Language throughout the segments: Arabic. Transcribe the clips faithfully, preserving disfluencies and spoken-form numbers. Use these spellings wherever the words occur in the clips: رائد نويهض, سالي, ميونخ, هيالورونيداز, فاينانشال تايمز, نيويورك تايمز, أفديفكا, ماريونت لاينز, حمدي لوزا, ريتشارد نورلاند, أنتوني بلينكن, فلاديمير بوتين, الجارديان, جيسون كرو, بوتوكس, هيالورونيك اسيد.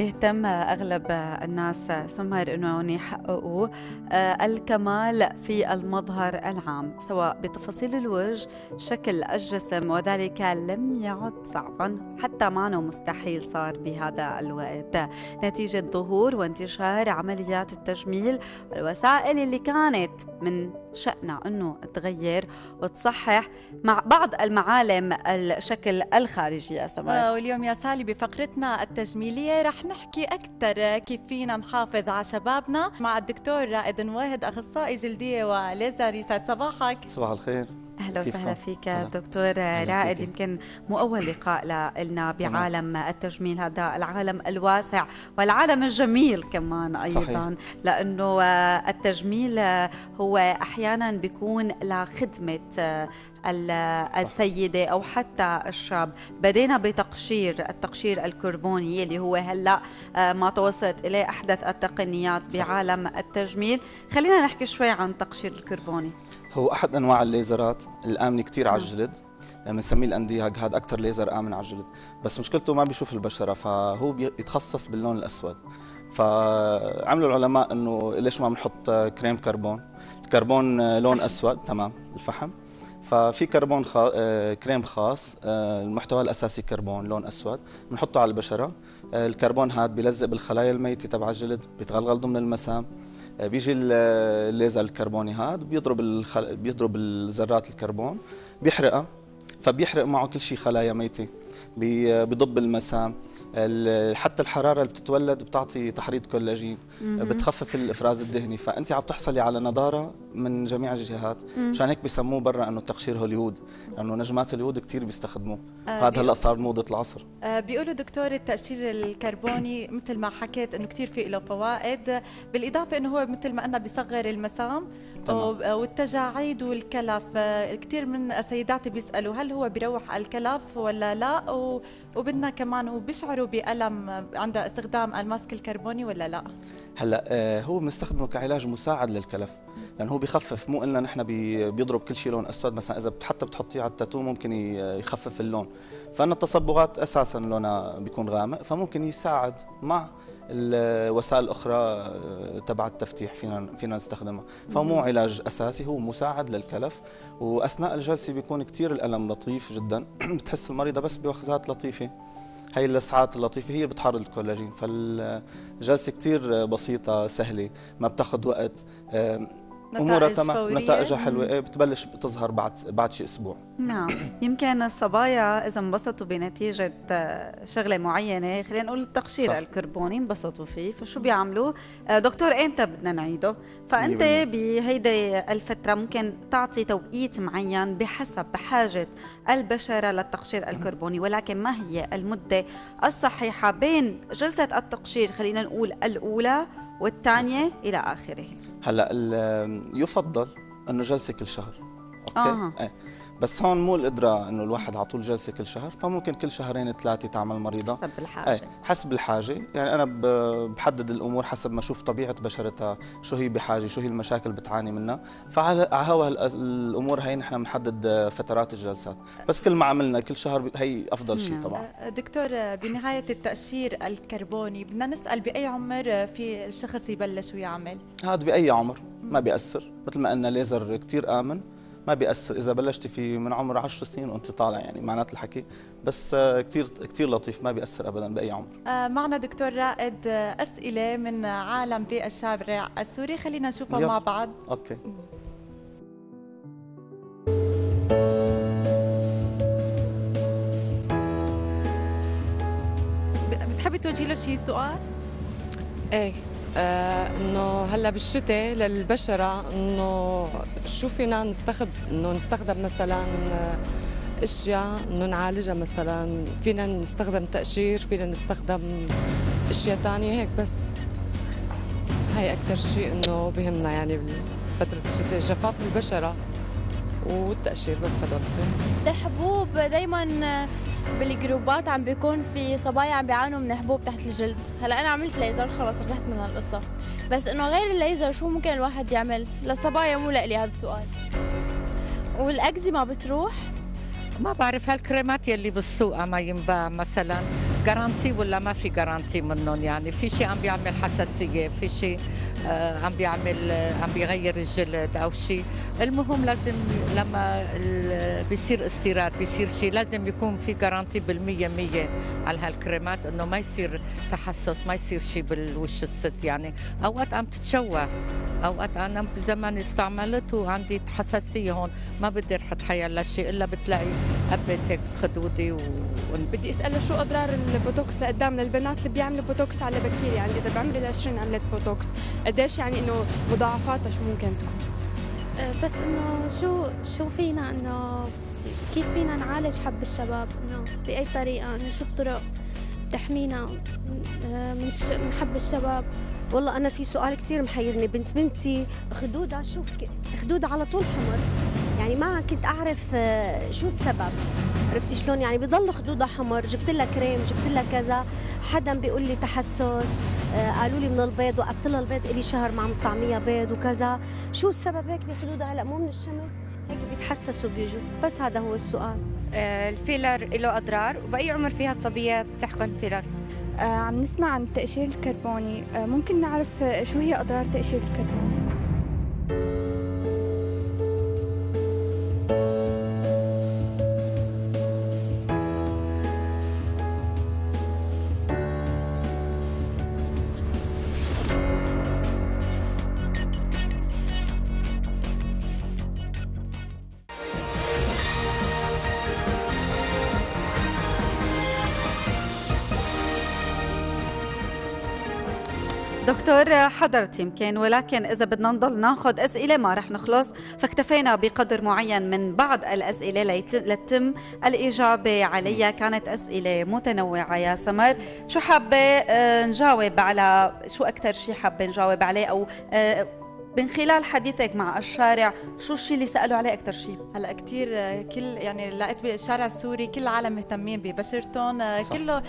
يهتم أغلب الناس سمر أنهم يحققوا الكمال في المظهر العام، سواء بتفاصيل الوجه، شكل الجسم، وذلك لم يعد صعبا حتى معنى مستحيل صار بهذا الوقت نتيجة ظهور وانتشار عمليات التجميل والوسائل اللي كانت من شأنها أنه تغير وتصحح مع بعض المعالم الشكل الخارجي. يا سمر واليوم يا سالي بفقرتنا التجميلية رح نحكي أكثر كيف فينا نحافظ على شبابنا مع الدكتور رائد نويهض، أخصائي جلدية وليزر. يسعد صباحك. صباح الخير. اهلا وسهلا فيك دكتور رائد. يمكن مو اول لقاء لنا بعالم التجميل، هذا العالم الواسع والعالم الجميل كمان ايضا. صحيح. لانه التجميل هو احيانا بيكون لخدمه السيده او حتى الشاب. بدينا بتقشير التقشير الكربوني اللي هو هلا ما توصلت اليه احدث التقنيات بعالم التجميل. خلينا نحكي شوي عن التقشير الكربوني. هو احد انواع الليزرات الامنه كثير على الجلد، بنسميه الاندي هاد، اكثر ليزر امن على الجلد، بس مشكلته ما بيشوف البشره، فهو بيتخصص باللون الاسود. فعملوا العلماء انه ليش ما بنحط كريم كربون؟ الكربون لون اسود تمام الفحم، ففي كربون خاص، كريم خاص المحتوى الاساسي كربون لون اسود، بنحطه على البشره. الكربون هاد بيلزق بالخلايا الميته تبع الجلد، بيتغلغل ضمن المسام، بيجي الليزر الكربوني هاد بيضرب الخل... بيضرب الذرات الكربون بيحرقها، فبيحرق معه كل شيء، خلايا ميته، بيضب المسام، حتى الحراره اللي بتتولد بتعطي تحريض كولاجين، بتخفف الافراز الدهني، فانت عم تحصلي على نضاره من جميع الجهات. مشان هيك بسموه برا انه تقشير هوليوود، لانه نجمات هوليوود كثير بيستخدموه. آه هذا هلا صار موضه العصر. آه بيقولوا دكتور التقشير الكربوني مثل ما حكيت انه كثير في له فوائد، بالاضافه انه هو مثل ما قلنا بيصغر المسام والتجاعيد والكلف. آه كثير من سيداتي بيسالوا هل هو بيروح الكلف ولا لا، و... وبدنا كمان هو بيشعروا بألم عند استخدام الماسك الكربوني ولا لا؟ هلا آه هو بنستخدمه كعلاج مساعد للكلف، لانه هو بخفف، مو قلنا نحن بيضرب كل شيء لون اسود، مثلا اذا حتى بتحطيه على التاتو ممكن يخفف اللون، فان التصبغات اساسا لونها بيكون غامق، فممكن يساعد مع الوسائل الاخرى تبع التفتيح فينا فينا نستخدمها، فمو علاج اساسي، هو مساعد للكلف. واثناء الجلسه بيكون كثير الالم لطيف جدا، بتحس المريضه بس بوخزات لطيفه، هي اللسعات اللطيفه هي بتحرض الكولاجين، فالجلسه كثير بسيطه سهله، ما بتاخذ وقت، امورها تمام، نتائجها حلوه. إيه بتبلش تظهر بعد بعد شي اسبوع. نعم. يمكن الصبايا اذا انبسطوا بنتيجه شغله معينه، خلينا نقول التقشير. صح. الكربوني انبسطوا فيه، فشو بيعملوه؟ دكتور امتى بدنا نعيده؟ فانت بهيدي الفتره ممكن تعطي توقيت معين بحسب بحاجه البشره للتقشير الكربوني، ولكن ما هي المده الصحيحه بين جلسه التقشير، خلينا نقول الاولى والثانيه الى اخره؟ هلا يفضل انه جلسه كل شهر. اوكي. آه. ايه بس هون مو القدره انه الواحد على طول جلسه كل شهر، فممكن كل شهرين ثلاثه تعمل مريضه حسب الحاجه. ايه حسب الحاجه، يعني انا بحدد الامور حسب ما اشوف طبيعه بشرتها، شو هي بحاجه، شو هي المشاكل بتعاني منها، فعلى هوا الامور هي نحن بنحدد فترات الجلسات، بس كل ما عملنا كل شهر هي افضل شيء طبعا. دكتور بنهايه التقشير الكربوني بدنا نسال باي عمر في الشخص يبلش ويعمل؟ هذا باي عمر ما بيأثر، مثل ما قلنا ليزر كثير امن، ما بيأثر إذا بلشتي في من عمر عشر سنين وأنت طالع، يعني معنات الحكي، بس كثير كثير لطيف، ما بيأثر أبدا بأي عمر. معنا دكتور رائد أسئلة من عالم بالشارع السوري، خلينا نشوفها مع بعض. أوكي. بتحبي توجهي له شي سؤال؟ إيه آه، انه هلا بالشتاء للبشره، انه شو فينا نستخدم، انه نستخدم مثلا اشياء انه نعالجها، مثلا فينا نستخدم تقشير، فينا نستخدم اشياء ثانيه هيك، بس هي اكثر شيء انه بهمنا يعني بفتره الشتاء، جفاف البشره والتقشير بس هدول. الحبوب دائما بالجروبات عم بيكون في صبايا عم بيعانوا من حبوب تحت الجلد. هلا انا عملت ليزر خلص رتحت من هالقصه، بس انه غير الليزر شو ممكن الواحد يعمل للصبايا؟ مو لإلي هذا السؤال. والاكزيما بتروح؟ ما بعرف، هالكريمات يلي بالسوق ما ينباع مثلا جارانتي ولا ما في جارانتي منهم، يعني في شيء عم بيعمل حساسيه، في شيء عم بيعمل عم بيغير الجلد او شيء. المهم لازم لما بيصير استيراد بيصير شيء لازم يكون في جارانتي بالمية مية على هالكريمات، انه ما يصير تحسس، ما يصير شيء بالوش الست. يعني اوقات عم تتشوه، اوقات انا زمان استعملت وعندي حساسيه هون، ما بدي احط حيال لشيء الا بتلاقي قبيت خدودي. و بدي اسالها شو اضرار البوتوكس لقدام للبنات اللي بيعملوا بوتوكس على بكير؟ يعني اذا بعمري عشرين عملت بوتوكس قديش يعني انه مضاعفاتها شو ممكن تكون؟ بس انه شو شو فينا انه كيف فينا نعالج حب الشباب؟ انه باي طريقه، انه شو الطرق تحمينا من من حب الشباب؟ والله انا في سؤال كثير محيرني، بنت بنتي خدودها، شوف خدودها على طول حمر، يعني ما كنت اعرف شو السبب. عرفتي شلون؟ يعني بضل خدودها حمر، جبت لها كريم، جبت لها كذا، حدا بيقول لي تحسس، قالوا لي من البيض، وقفت لها البيض لي شهر ما عم طعميها بيض وكذا، شو السبب هيك بخدودها؟ هلا مو من الشمس هيك بيتحسسوا بيجوا، بس هذا هو السؤال. الفيلر له اضرار، وباي عمر فيها الصبيات تحقن فيلر؟ عم نسمع عن التقشير الكربوني، ممكن نعرف شو هي اضرار تقشير الكربوني؟ دكتور حضرت يمكن، ولكن إذا بدنا نضل ناخذ أسئلة ما رح نخلص، فاكتفينا بقدر معين من بعض الأسئلة لتتم الإجابة عليها. كانت أسئلة متنوعة يا سمر، شو حابة نجاوب على شو أكثر شيء حابة نجاوب عليه، أو من خلال حديثك مع الشارع شو الشيء اللي سألوا عليه أكثر شيء؟ هلا كثير كل يعني لقيت بالشارع السوري كل العالم مهتمين ببشرتهم، كله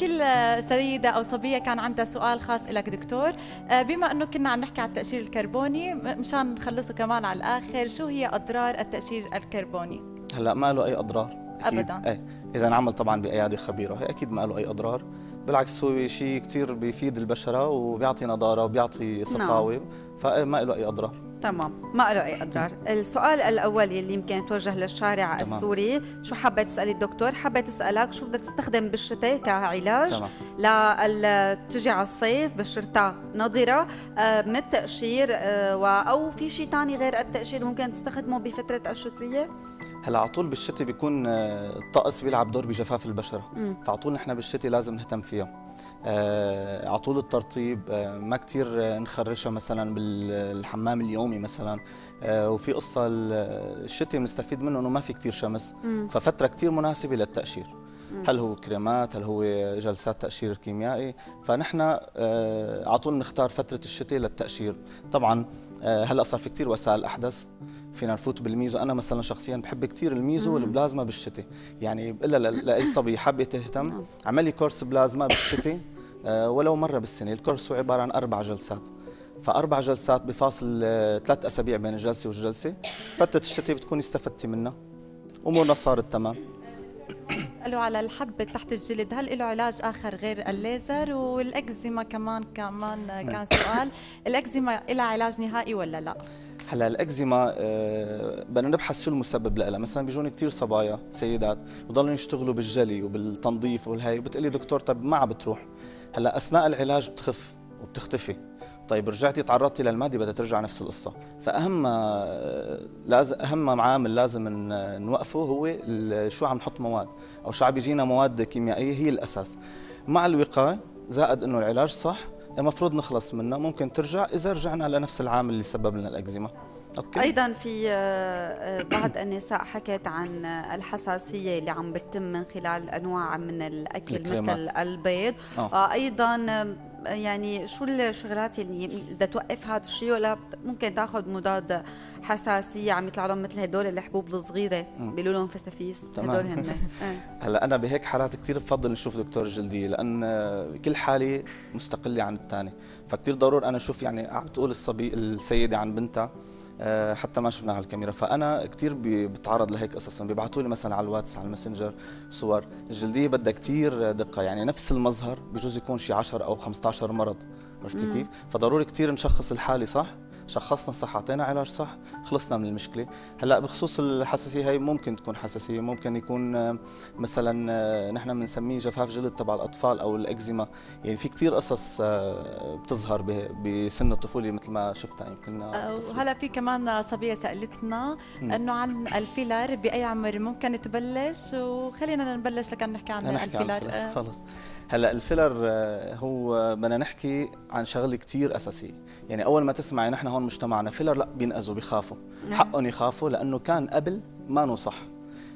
كل سيدة أو صبية كان عندها سؤال خاص لك دكتور. بما أنه كنا عم نحكي عن التقشير الكربوني مشان نخلصه كمان على الآخر، شو هي أضرار التقشير الكربوني؟ هلا ما له أي أضرار أكيد. أبدا إيه، إذا نعمل طبعا بأيادي خبيرة هي أكيد ما له أي أضرار، بالعكس هو شيء كثير بيفيد البشرة وبيعطي نضارة وبيعطي صفاوة. نعم. فما له أي أضرار. تمام، ما له أي أضرار. السؤال الأول اللي يمكن يتوجه للشارع تمام. السوري، شو حابة تسألي الدكتور؟ حابة تسألك شو بدها تستخدم بالشتاء كعلاج لتجي على الصيف بشرتها نضرة من التقشير، أو في شيء ثاني غير التقشير ممكن تستخدمه بفترة الشتوية؟ هلا على طول بالشتاء بيكون الطقس بيلعب دور بجفاف البشره، فعلى طول نحن بالشتاء لازم نهتم فيها. آه على طول الترطيب، آه ما كثير نخرشها مثلا بالحمام اليومي مثلا، آه وفي قصه الشتاء بنستفيد منه انه ما في كثير شمس، مم. ففتره كثير مناسبه للتقشير، مم. هل هو كريمات، هل هو جلسات تقشير كيميائي، فنحن آه على طول بنختار فتره الشتاء للتقشير. طبعا آه هلا صار في كثير وسائل احدث، فينا نفوت بالميزو، انا مثلا شخصيا بحب كثير الميزو والبلازما بالشتاء، يعني بقول لاي صبي حابه تهتم اعملي كورس بلازما بالشتاء ولو مره بالسنه. الكورس هو عباره عن اربع جلسات، فاربع جلسات بفاصل ثلاث اسابيع بين الجلسه والجلسه، فتره الشتاء بتكون استفدتي منها، امورنا صارت تمام. قالوا على الحبة تحت الجلد، هل له علاج آخر غير الليزر؟ والأكزيما كمان كمان كان سؤال، الأكزيما إلها علاج نهائي ولا لا؟ هلا الأكزيما آه بدنا نبحث شو المسبب لها. مثلا بيجوني كثير صبايا سيدات بضلوا يشتغلوا بالجلي وبالتنظيف والهي، وبتقلي دكتور طب ما عم بتروح، هلا أثناء العلاج بتخف وبتختفي، طيب رجعتي تعرضتي للمادة بدها ترجع نفس القصة. فأهم لازم أهم عامل لازم نوقفه هو شو عم نحط مواد أو شو عم بيجينا مواد كيميائية، هي الأساس. مع الوقاية زائد إنه العلاج صح المفروض نخلص منها، ممكن ترجع إذا رجعنا لنفس العامل اللي سبب لنا الأكزيما. أوكي. أيضا في بعض النساء حكت عن الحساسية اللي عم بتتم من خلال أنواع من الأكل الكريمات. مثل البيض. أوه. أيضا يعني شو الشغلات اللي بدها توقف هذا الشيء، ولا ممكن تاخذ مضاد حساسيه عم يطلع لهم مثل هدول الحبوب الصغيره بيقولوا لهم فسافيس، هدول هن هلا انا بهيك حالات كثير بفضل نشوف دكتور جلدي، لان كل حاله مستقله عن الثانيه، فكثير ضروري انا اشوف يعني عم تقول الصبي السيده عن بنتها حتى ما شفناها على الكاميرا. فانا كثير بتعرض لهيك قصص، بيبعثوا لي مثلا على الواتس على الماسنجر صور. الجلديه بدها كثير دقه، يعني نفس المظهر بجوز يكون شي عشرة او خمسة عشر مرض، عرفتي كيف؟ فضروري كثير نشخص الحاله صح. شخصنا صح، اعطينا علاج صح، خلصنا من المشكله. هلا بخصوص الحساسيه، هي ممكن تكون حساسيه، ممكن يكون مثلا نحن بنسميه جفاف جلد تبع الاطفال او الاكزيما، يعني في كثير قصص بتظهر بسن الطفوله مثل ما شفتها يمكن. وهلا في كمان صبيه سالتنا انه عن الفيلر باي عمر ممكن تبلش، وخلينا نبلش لكان نحكي عن الفيلر. الفيلر خلص. هلا الفيلر هو بدنا نحكي عن شغله كثير اساسيه، يعني اول ما تسمعي نحن هون مجتمعنا فيلر لا بينأذوا بيخافوا، حقهم يخافوا لانه كان قبل ما نصح.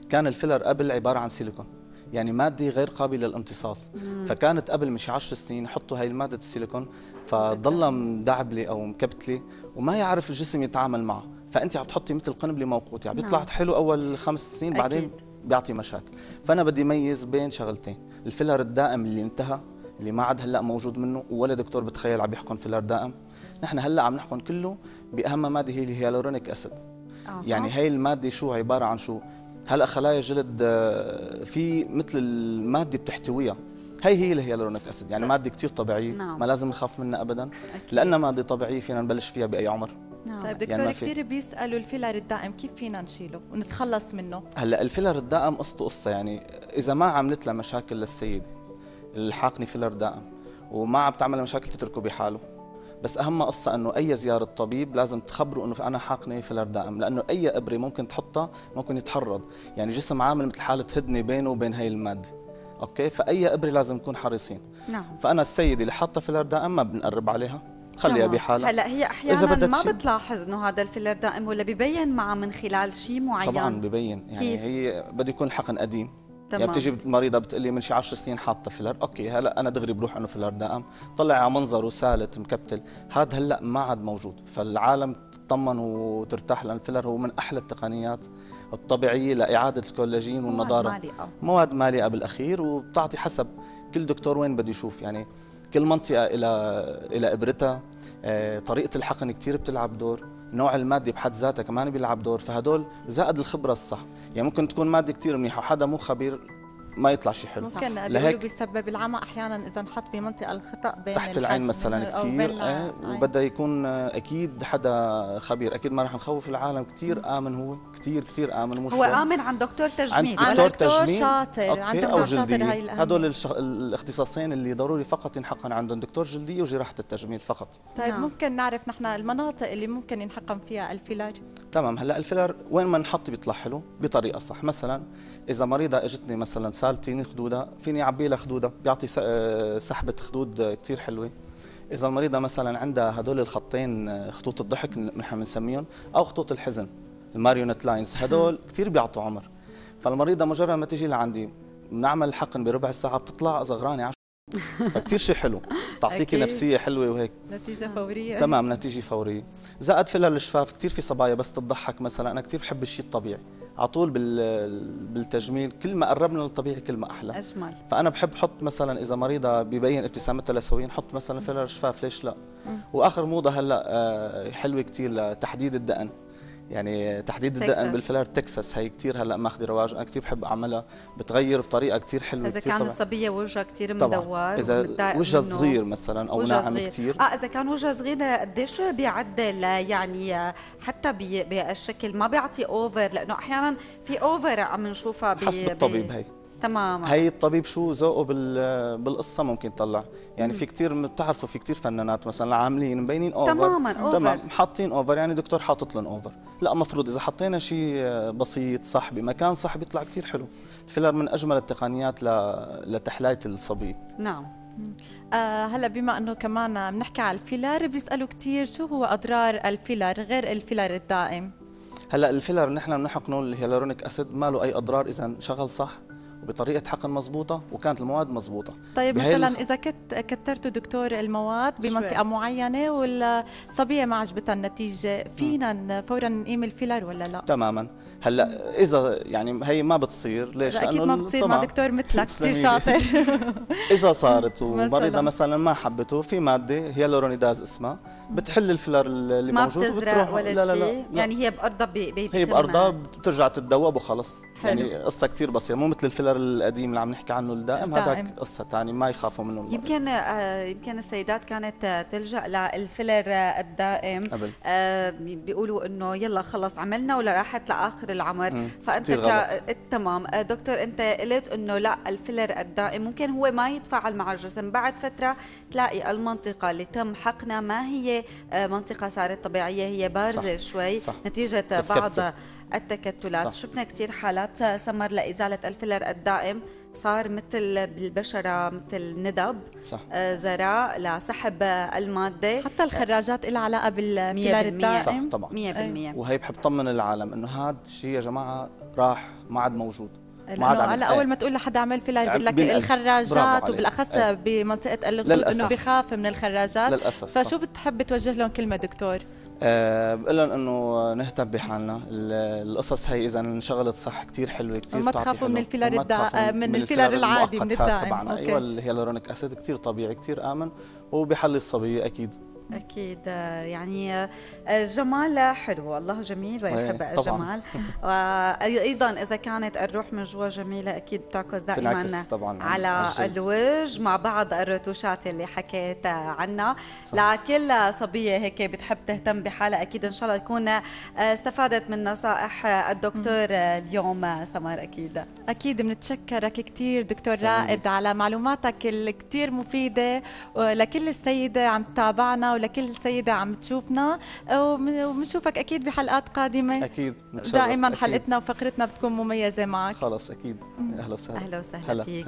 كان الفيلر قبل عباره عن سيليكون، يعني ماده غير قابله للامتصاص، فكانت قبل مش عشر سنين حطوا هاي الماده السيليكون فضلها مدعبله او مكبتله وما يعرف الجسم يتعامل معها، فانت عم تحطي مثل قنبله موقوته، عم بيطلع حلو اول خمس سنين بعدين بيعطي مشاكل. فانا بدي ميز بين شغلتين، الفيلر الدائم اللي انتهى اللي ما عاد هلا موجود منه ولا دكتور بتخيل عم يحقن فيلر دائم. نحن هلا عم نحقن كله باهم ماده هي الهيالورونيك اسيد. آه. يعني هي الماده شو عباره عن شو؟ هلا خلايا الجلد في مثل الماده بتحتويها، هي هي الهيالورونيك اسيد، يعني ماده كثير طبيعيه. نعم. ما لازم نخاف منها ابدا لانها ماده طبيعيه فينا نبلش فيها باي عمر. نعم. طيب دكتور، يعني كثير بيسالوا الفيلر الدائم كيف فينا نشيله ونتخلص منه؟ هلا الفيلر الدائم قصته قصه، يعني اذا ما عملت لها مشاكل للسيده الحاقنه فيلر دائم وما عم تعمل مشاكل تتركه بحاله. بس اهم قصه انه اي زياره طبيب لازم تخبره انه انا حاقنه فيلر دائم، لانه اي ابره ممكن تحطها ممكن يتحرض، يعني جسم عامل مثل حاله هدنه بينه وبين هي الماده. اوكي، فاي ابره لازم نكون حريصين. نعم. فانا السيده اللي حاطه فيلر دائم ما بنقرب عليها، خليها بحالها. هلا هي احيانا ما بتلاحظ انه هذا الفيلر دائم ولا ببين معها من خلال شيء معين؟ طبعا ببين، يعني كيف؟ هي بده يكون الحقن قديم. تمام. يعني بتجي المريضه بتقول لي من شي عشر سنين حاطه فيلر، اوكي هلا انا دغري بروح انه فيلر دائم، طلع على منظره سالت مكبتل، هذا هلا ما عاد موجود، فالعالم تطمن وترتاح لان الفيلر هو من احلى التقنيات الطبيعيه لاعاده الكولاجين والنضاره. مواد مالئه، مواد مالئه بالاخير، وبتعطي حسب كل دكتور وين بده يشوف، يعني كل منطقة إلى إلى إبرتها، طريقة الحقن كثير بتلعب دور، نوع المادة بحد ذاتها كمان بيلعب دور، فهدول زائد الخبرة الصح، يعني ممكن تكون مادة كثير منيحة وحدا مو خبير ما يطلع شيء حلو. ممكن بيقولوا بيسبب العمى أحيانا إذا انحط بمنطقة الخطأ بين تحت العين مثلا كثير، وبدها يكون أكيد حدا خبير، أكيد ما رح نخوف العالم، كثير آمن هو، كثير كثير آمن مش هو آمن عن دكتور تجميل، عن دكتور تجميل شاطر، عن دكتور شاطر. هاي هدول الشخ... الاختصاصين اللي ضروري فقط ينحقن عندهم، دكتور جلدية وجراحة التجميل فقط. طيب نعم. ممكن نعرف نحن المناطق اللي ممكن ينحقن فيها الفيلر؟ تمام. هلا الفيلر وين ما نحط بيطلع حلو بطريقة صح، مثلا إذا مريضة إجتني مثلا سالتيني خدودها فيني أعبي لها خدودها، بيعطي سحبة خدود كثير حلوة. إذا المريضة مثلا عندها هدول الخطين، خطوط الضحك نحن بنسميهم أو خطوط الحزن الماريونت لاينز، هدول كثير بيعطوا عمر، فالمريضة مجرد ما تيجي لعندي بنعمل حقن بربع ساعة بتطلع زغرانة عشرة، فكتير شيء حلو، بتعطيكي نفسية حلوة وهيك، نتيجة فورية. تمام، نتيجة فورية. زائد فيلر الشفاف، كثير في صبايا بس تضحك مثلا، أنا كثير بحب الشيء الطبيعي، على طول بالتجميل كل ما قربنا للطبيعي كل ما أحلى، أجمل. فأنا بحب حط مثلا إذا مريضة ببين ابتسامتها لسوية نحط مثلا فيلر شفاف، ليش لا؟ وآخر موضة هلا حلوة كثير لتحديد الدقن، يعني تحديد الدقن بالفيلر تكساس، هي كثير هلا ماخذه رواج، انا كثير بحب اعملها، بتغير بطريقه كثير حلوه. اذا كان الصبيه وجهها كثير مدور، اذا وجهها صغير مثلا او ناعم كثير، اه اذا كان وجهها صغير قديش بيعدل، يعني حتى بالشكل ما بيعطي اوفر، لانه احيانا في اوفر عم نشوفها حسب الطبيب. هي تمام، هي الطبيب شو ذوقه بالقصه ممكن يطلع، يعني في كثير بتعرفوا في كثير فنانات مثلا عاملين مبينين اوفر، تماما اوفر، تمام حاطين اوفر، يعني دكتور حاطط لهم اوفر، لا المفروض اذا حطينا شيء بسيط صح بمكان صح بيطلع كثير حلو. الفيلر من اجمل التقنيات لتحلايه الصبيه. نعم. آه هلا بما انه كمان بنحكي على الفيلر، بيسالوا كثير شو هو اضرار الفيلر غير الفيلر الدائم؟ هلا الفيلر نحن بنحقنه الهيالورونيك اسيد، ما له اي اضرار اذا انشغل صح بطريقة حقن مضبوطة وكانت المواد مضبوطة. طيب مثلا الخ... إذا كت كترتوا دكتور المواد بمنطقة معينة والصبية ما عجبتها النتيجة، فينا فورا نقيم الفيلر ولا لا؟ تماما، هلا اذا يعني هي ما بتصير، ليش؟ لانه اكيد ما بتصير مع دكتور مثلك كثير شاطر. اذا صارت ومريضه مثلا ما حبته، في ماده هيالورونيداز اسمها بتحل الفيلر اللي ما موجود وبتروح. ولا لا لا لا يعني هي بارضها بي هي بارضها بترجع تتذوب وخلص. يعني قصه كثير بسيطه، مو مثل الفيلر القديم اللي عم نحكي عنه الدائم، هذاك قصه ثانيه ما يخافوا منه. يمكن آه يمكن السيدات كانت تلجا للفيلر الدائم قبل. آه بيقولوا انه يلا خلص عملنا ولا راحت لاخر العمر. مم. فانت ك... تمام دكتور، انت قلت انه لا الفيلر الدائم ممكن هو ما يتفاعل مع الجسم، بعد فتره تلاقي المنطقه اللي تم حقنها ما هي منطقه صارت طبيعيه، هي بارزه شوي نتيجه بعض التكتلات. صح. شفنا كثير حالات سمر لازاله الفيلر الدائم صار مثل بالبشره مثل ندب، آه زراء لسحب الماده. حتى الخراجات لها علاقه بالفيلر الدائم. صح طبعا مية بالمية. وهي بحب طمن العالم انه هذا الشيء يا جماعه راح ما عاد موجود. لانه هلا اول ما تقول لحدا اعمل فيلر بقول لك الخراجات، وبالاخص ايه. بمنطقه الغدود انه بخاف من الخراجات للأسف. فشو بتحب توجه لهم كلمه دكتور؟ أه بقول لهم انه نهتم بحالنا، القصص هي اذا انشغلت صح كثير حلوه كثير بتعطي. وما تخافوا من الفيلر الدا... من, من الفيلر العادي من الدائم طبعا. ايوه الهيالورونيك اسيد كثير طبيعي كثير امن وبحل الصبيه اكيد اكيد. يعني الجمال حلو، والله جميل ويحب الجمال. وايضا اذا كانت الروح من جوا جميله اكيد بتعكس دائما على الوجه مع بعض الرتوشات اللي حكيت عنها. لكل صبيه هيك بتحب تهتم بحالها اكيد. ان شاء الله تكون استفادت من نصائح الدكتور اليوم سمر. اكيد اكيد بنتشكرك كثير دكتور رائد على معلوماتك الكثير مفيده لكل السيده عم تتابعنا ولكل سيدة عم تشوفنا، وبنشوفك أكيد بحلقات قادمة. أكيد دائما حلقتنا وفقرتنا بتكون مميزة معك. خلص أكيد. أهلا وسهلا. أهلا وسهلا فيك.